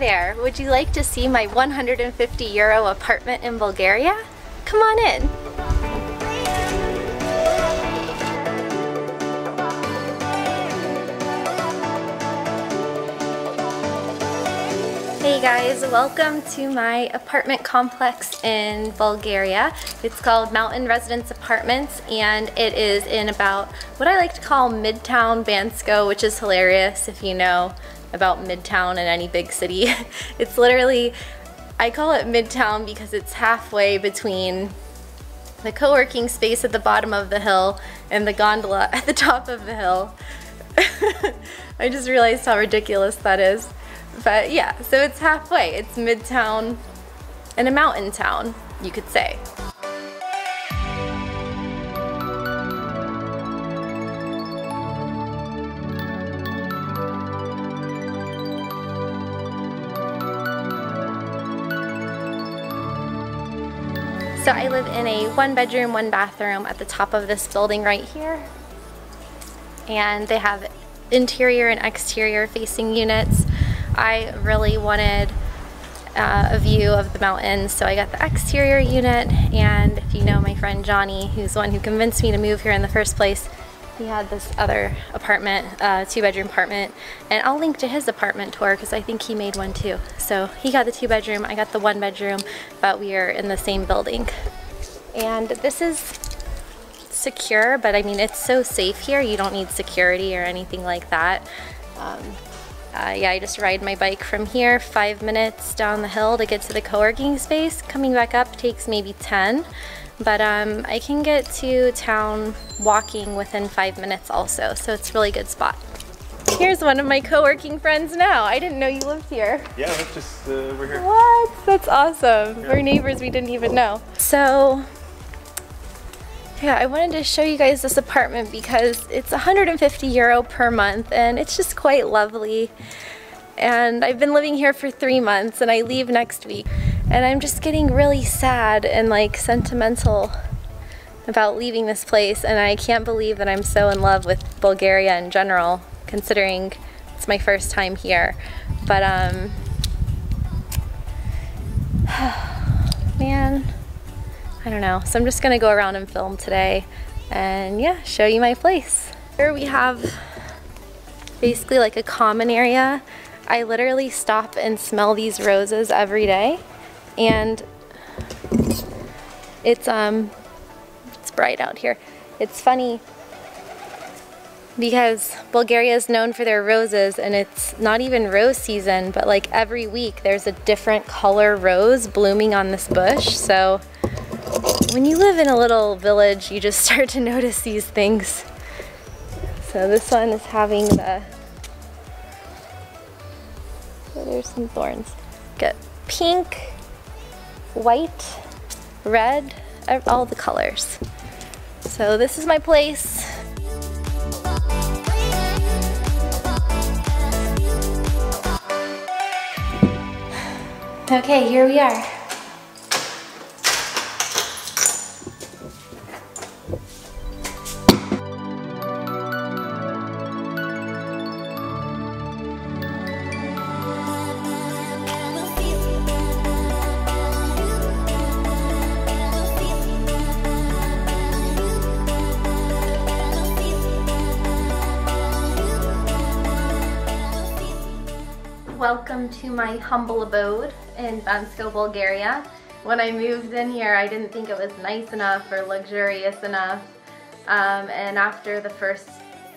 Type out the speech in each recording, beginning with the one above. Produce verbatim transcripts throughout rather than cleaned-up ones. there! Would you like to see my one hundred fifty euro apartment in Bulgaria? Come on in! Hey guys, welcome to my apartment complex in Bulgaria. It's called Mountain Residence Apartments and it is in about what I like to call Midtown Bansko, which is hilarious if you know about Midtown in any big city. It's literally, I call it Midtown because it's halfway between the co-working space at the bottom of the hill and the gondola at the top of the hill. I just realized how ridiculous that is. But yeah, so it's halfway. It's Midtown and a mountain town, you could say. So I live in a one bedroom, one bathroom at the top of this building right here. And they have interior and exterior facing units. I really wanted uh, a view of the mountains, so I got the exterior unit, and if you know my friend Johnny, who's the one who convinced me to move here in the first place, he had this other apartment, uh, two-bedroom apartment, and I'll link to his apartment tour because I think he made one too. So he got the two-bedroom, I got the one-bedroom, but we are in the same building. And this is secure, but I mean it's so safe here, you don't need security or anything like that. Um, Uh, yeah, I just ride my bike from here, five minutes down the hill to get to the co-working space. Coming back up takes maybe ten, but um, I can get to town walking within five minutes also, so it's a really good spot. Here's one of my co-working friends now. I didn't know you lived here. Yeah, that's just, uh, we're here. What? That's awesome. Yeah. We're neighbors, we didn't even know. So, yeah, I wanted to show you guys this apartment because it's one hundred fifty euro per month and it's just quite lovely. And I've been living here for three months and I leave next week. And I'm just getting really sad and like sentimental about leaving this place, and I can't believe that I'm so in love with Bulgaria in general, considering it's my first time here. But um, man. I don't know, so I'm just gonna go around and film today and yeah, show you my place. Here we have basically like a common area. I literally stop and smell these roses every day, and it's um it's bright out here. It's funny because Bulgaria is known for their roses, and it's not even rose season, but like every week there's a different color rose blooming on this bush. So when you live in a little village, you just start to notice these things. So this one is having the, oh, there's some thorns. Got pink, white, red, all the colors. So this is my place. Okay, here we are. Welcome to my humble abode in Bansko, Bulgaria. When I moved in here, I didn't think it was nice enough or luxurious enough. Um, and after the first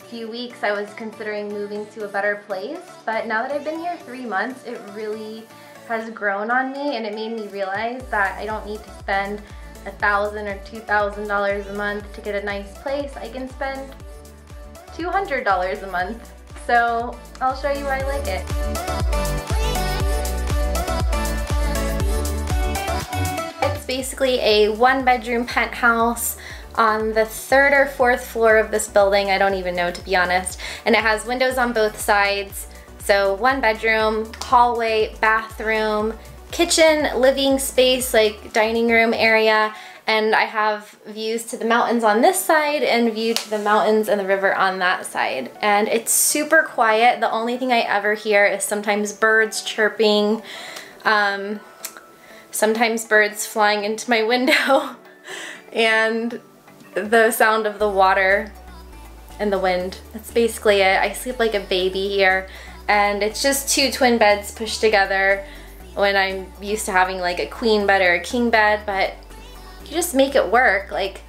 few weeks, I was considering moving to a better place. But now that I've been here three months, it really has grown on me, and it made me realize that I don't need to spend a thousand or two thousand dollars a month to get a nice place. I can spend two hundred dollars a month. So I'll show you why I like it. It's basically a one bedroom penthouse on the third or fourth floor of this building. I don't even know, to be honest. And it has windows on both sides. So one bedroom, hallway, bathroom, kitchen, living space, like dining room area, and I have views to the mountains on this side and view to the mountains and the river on that side. And it's super quiet. The only thing I ever hear is sometimes birds chirping, um, sometimes birds flying into my window, and the sound of the water and the wind. That's basically it. I sleep like a baby here, and it's just two twin beds pushed together when I'm used to having like a queen bed or a king bed, but you just make it work. Like,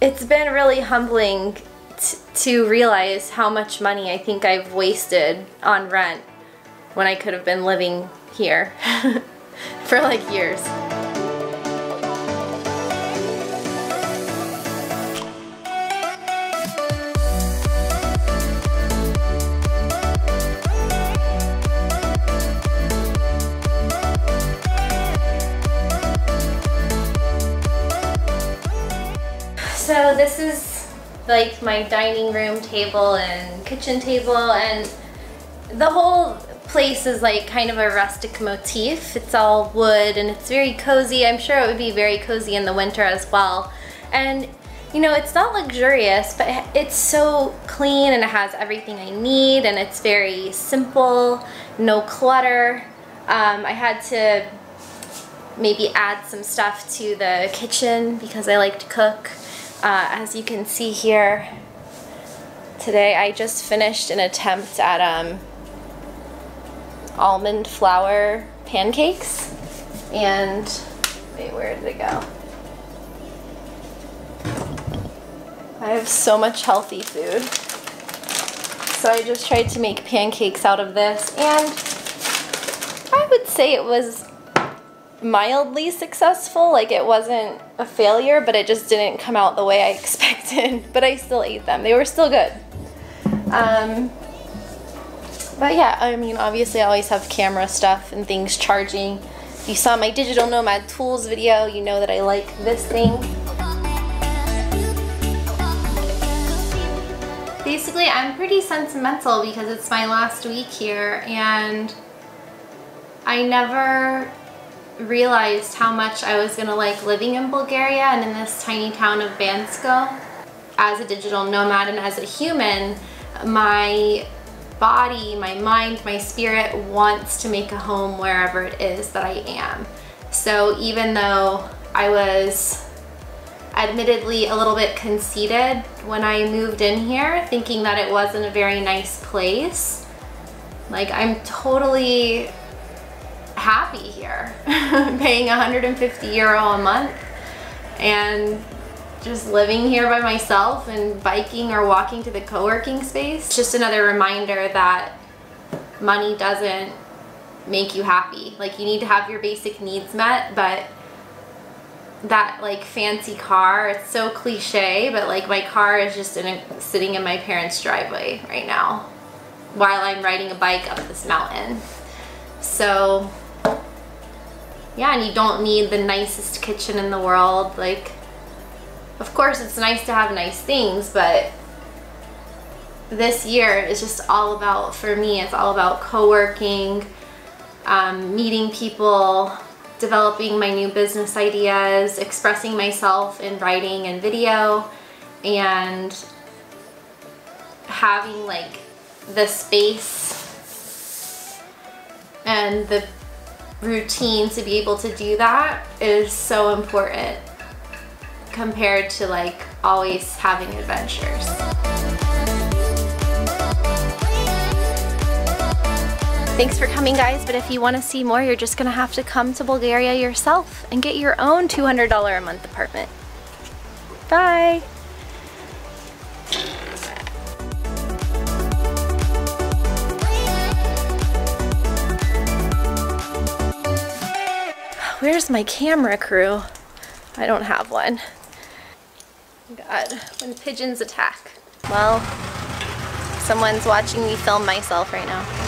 it's been really humbling t to realize how much money I think I've wasted on rent when I could have been living here for like years. So this is like my dining room table and kitchen table, and the whole place is like kind of a rustic motif. It's all wood and it's very cozy. I'm sure it would be very cozy in the winter as well. And you know, it's not luxurious, but it's so clean and it has everything I need, and it's very simple, no clutter. Um, I had to maybe add some stuff to the kitchen because I like to cook. Uh, as you can see here today, I just finished an attempt at um, almond flour pancakes, and wait, where did it go? I have so much healthy food, so I just tried to make pancakes out of this, and I would say it was mildly successful. Like, it wasn't a failure, but it just didn't come out the way I expected, but I still ate them. They were still good. Um, but yeah, I mean, obviously I always have camera stuff and things charging. If you saw my Digital Nomad Tools video, you know that I like this thing. Basically, I'm pretty sentimental because it's my last week here, and I never realized how much I was gonna like living in Bulgaria and in this tiny town of Bansko. As a digital nomad and as a human, my body, my mind, my spirit wants to make a home wherever it is that I am. So even though I was admittedly a little bit conceited when I moved in here, thinking that it wasn't a very nice place, like, I'm totally happy here paying one hundred fifty euro a month and just living here by myself and biking or walking to the co-working space. It's just another reminder that money doesn't make you happy. Like, you need to have your basic needs met, but that like fancy car, it's so cliche, but like my car is just in a, sitting in my parents' driveway right now while I'm riding a bike up this mountain. So yeah, and you don't need the nicest kitchen in the world. Like, of course it's nice to have nice things, but this year is just all about, for me, it's all about co-working, um, meeting people, developing my new business ideas, expressing myself in writing and video, and having like the space and the routine to be able to do that is so important compared to like always having adventures. Thanks for coming, guys, but if you want to see more, you're just gonna have to come to Bulgaria yourself and get your own two hundred dollars a month apartment. Bye! Where's my camera crew? I don't have one. God, when pigeons attack. Well, someone's watching me film myself right now.